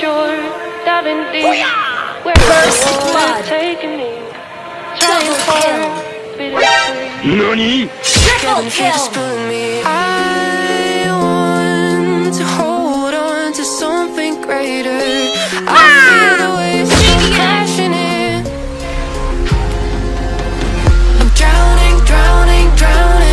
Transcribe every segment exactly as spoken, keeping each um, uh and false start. shore, diving deep. First blood. Taking me, trying hard, bittersweet. Nani? Triple kill. I want to hold on to something greater. Ah! I feel the waves crashing in. I'm drowning, drowning, drowning.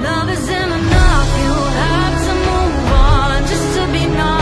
Love is enough, you have to move on just to be known.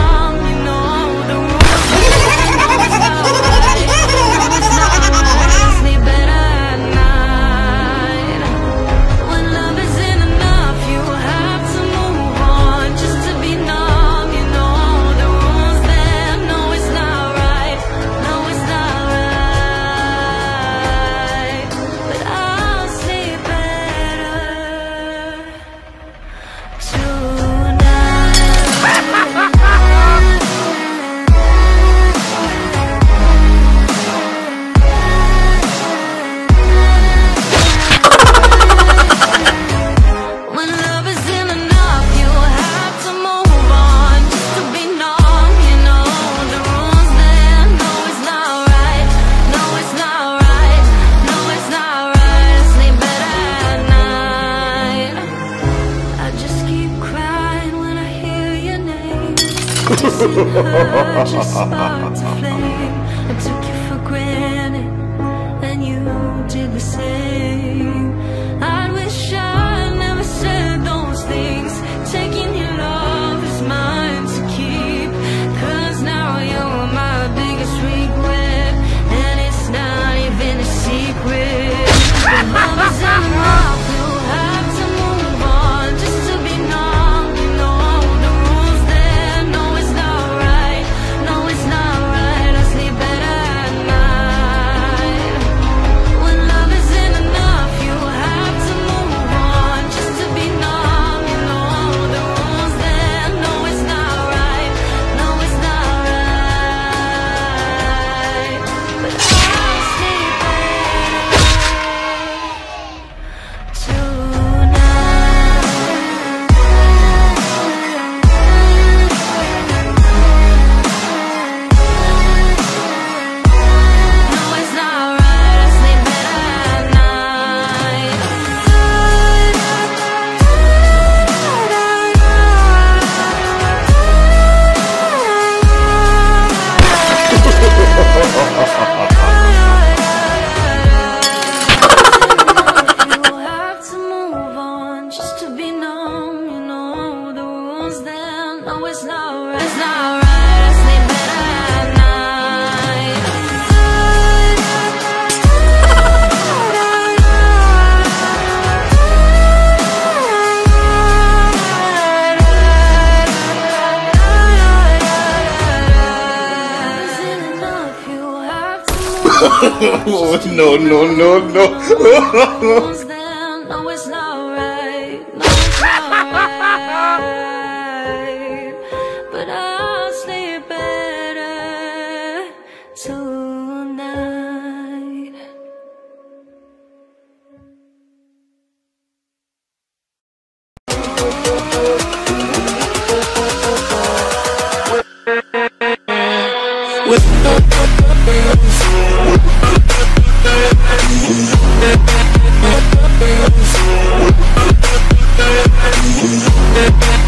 Oh, no, no, no, no. No, it's not right. No, it's not right. But I'll sleep better tonight. With